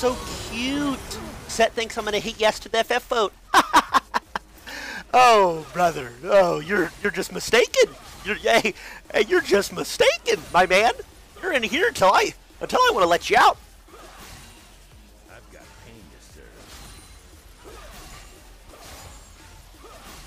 so cute. Set thinks I'm going to hit yes to the FF vote. Oh, brother. Oh, you're just mistaken. You're just mistaken, my man. You're in here until I want to let you out. I've got pain to serve.